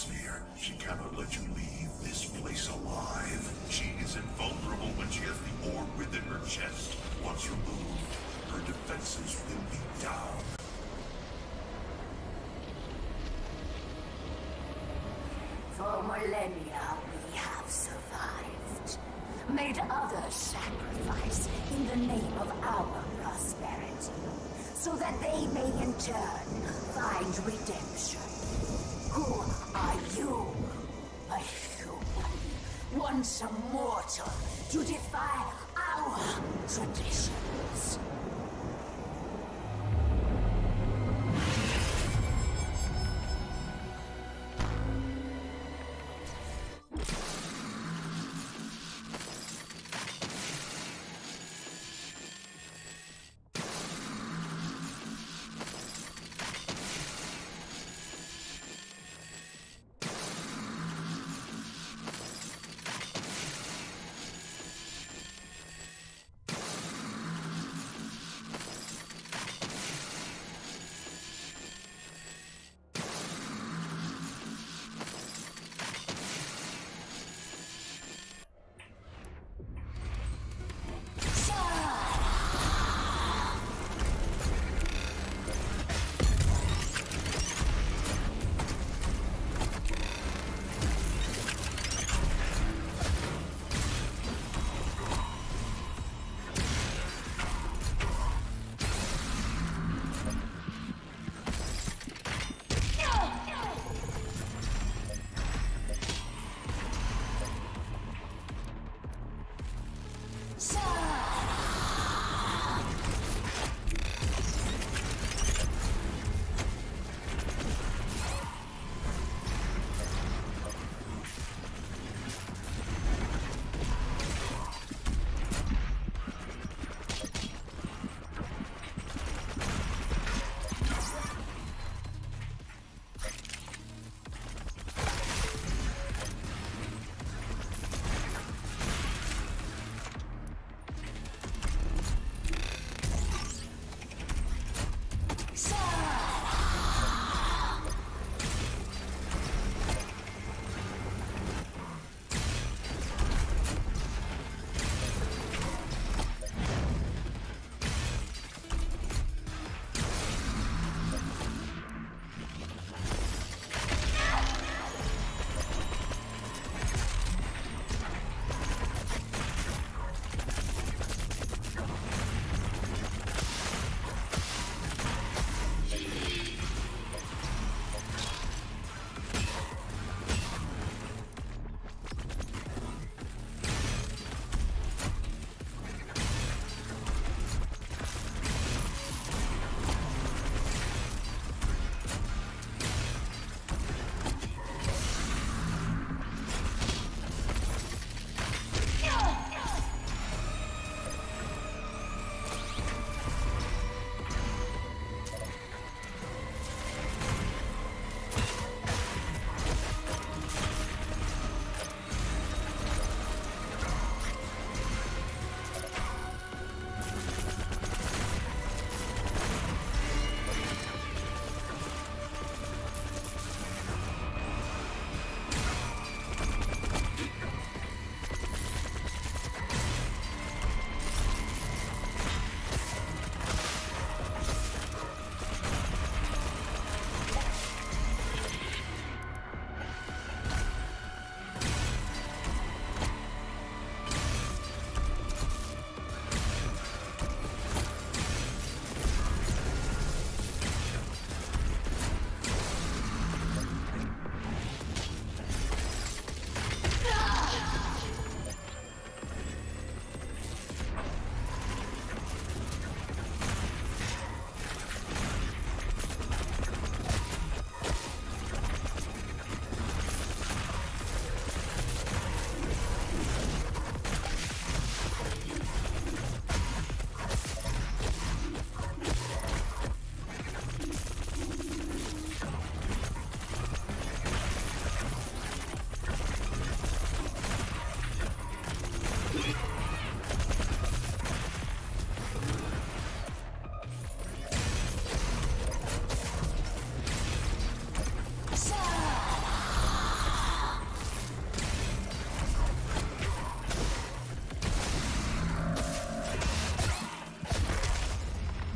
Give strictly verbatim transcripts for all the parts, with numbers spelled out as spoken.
is near. She cannot let you leave this place alive. She is invulnerable when she has the orb within her chest. Once removed, her defenses will be down. For millennia, we have survived. Made others sacrifice in the name of our prosperity, so that they may in turn find redemption. Who are you? A human, once a mortal, to defy our traditions.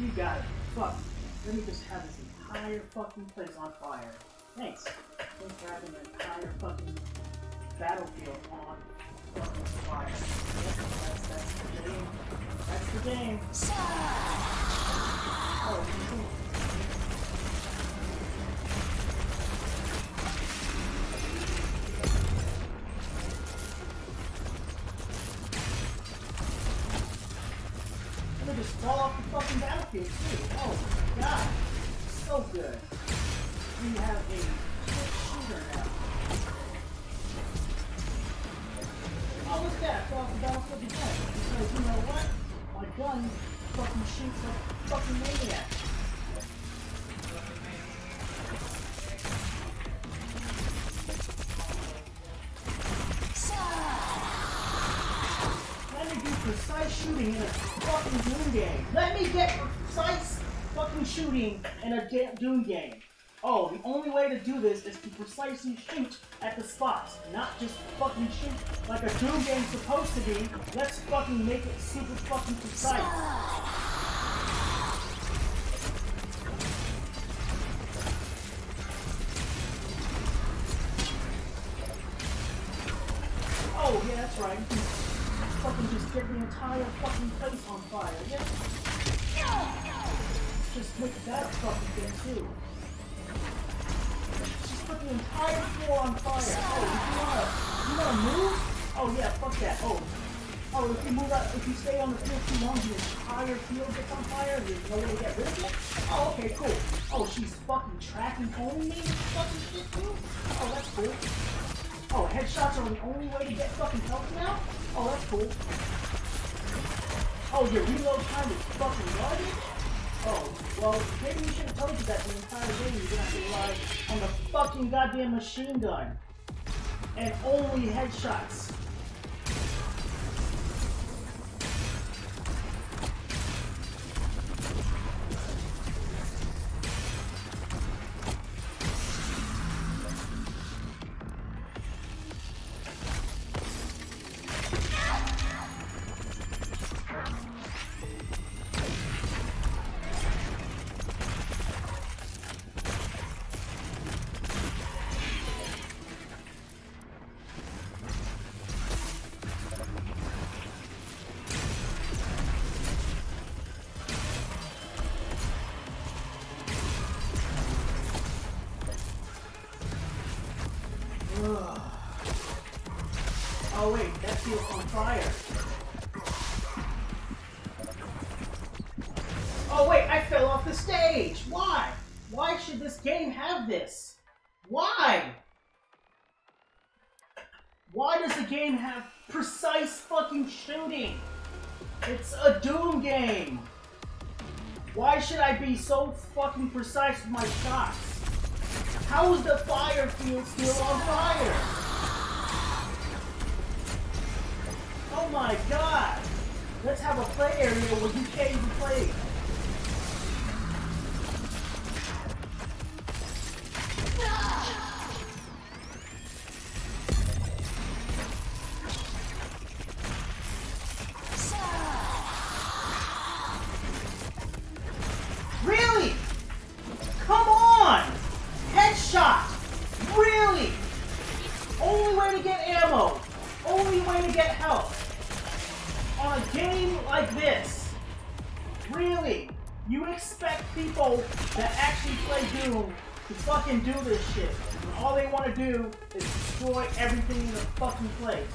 You got it. Fuck. Let me just have this entire fucking place on fire. Thanks. Thanks for having an entire fucking battlefield on fucking fire. That's, that's the game. That's the game. Oh, cool. Just fall off the fucking battlefield too. Oh my god. So good. We have a shooter now. Oh, look at that. Fall off the battlefield again. Because you know what? My gun fucking shoots a fucking maniac. Precise shooting in a fucking Doom game. Let me get precise fucking shooting in a damn Doom game. Oh, the only way to do this is to precisely shoot at the spots, not just fucking shoot like a Doom game's supposed to be. Let's fucking make it super fucking precise. Oh, yeah, that's right. Fucking just get the entire fucking place on fire, yeah? Just make that fucking thing too. Just put the entire floor on fire. Oh, you wanna, you wanna move? Oh yeah, fuck that. Oh, oh, if you move out, if you stay on the field too long, the entire field gets on fire. There's no way to get rid of it. Oh, okay, cool. Oh, she's fucking tracking home me with fucking shit too. Oh, that's cool. Oh, headshots are the only way to get fucking health now? Oh, that's cool. Oh, your reload time is fucking rubbish? Oh, well, maybe we should have told you that the entire game you're gonna have to rely on the fucking goddamn machine gun. And only headshots. Oh wait, that field's on fire. Oh wait, I fell off the stage! Why? Why should this game have this? Why? Why does the game have precise fucking shooting? It's a Doom game! Why should I be so fucking precise with my shots? How is the fire field still on fire? Oh my god! Let's have a play area where you can't even play. Really? Come on! Headshot! Really? Only way to get ammo. Only way to get health. On a game like this, really, you expect people that actually play Doom to fucking do this shit, and all they want to do is destroy everything in the fucking place.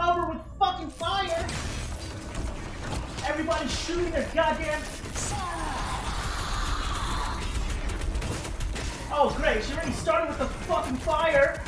cover with fucking fire. Everybody's shooting their goddamn... Oh great, she already started with the fucking fire.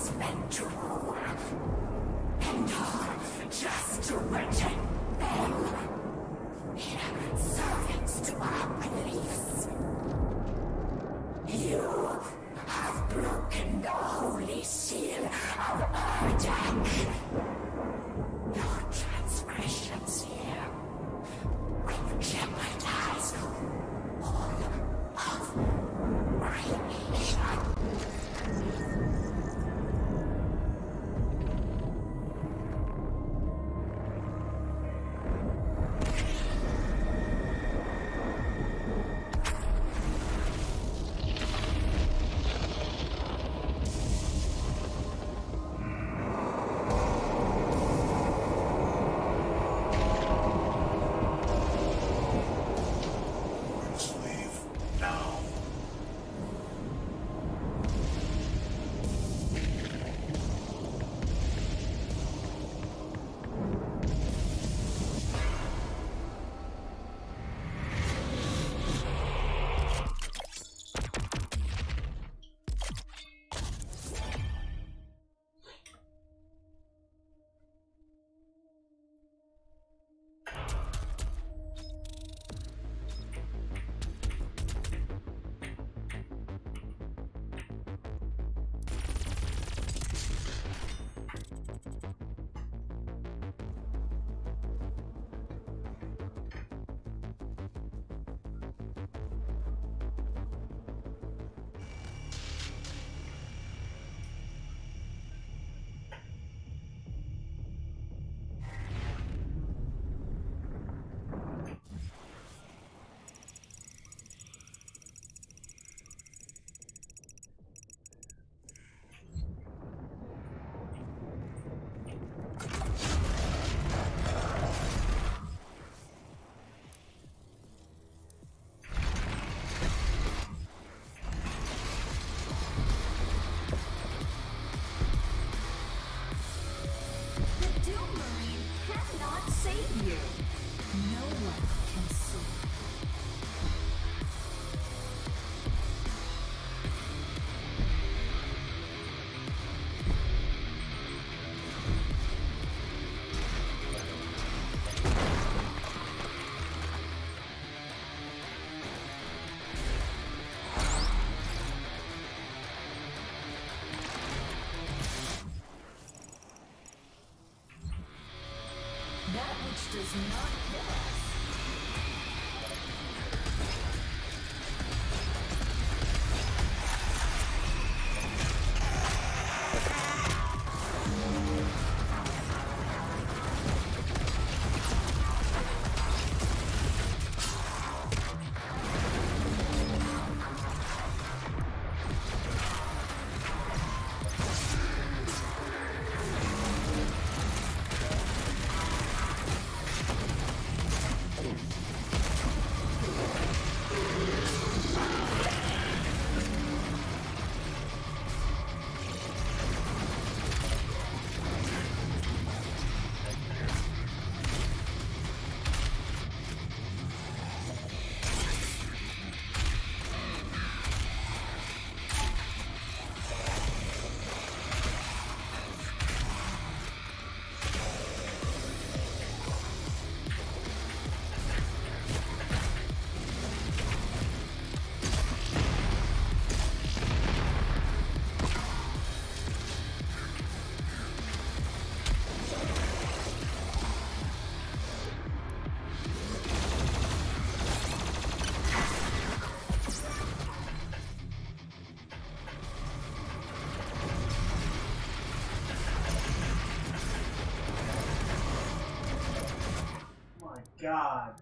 was meant to rule, and all just to wretched men. We are servants to our beliefs. You have broken the holy seal of Erdek. Does not kill us. God.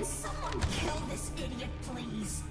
Can someone kill this idiot, please?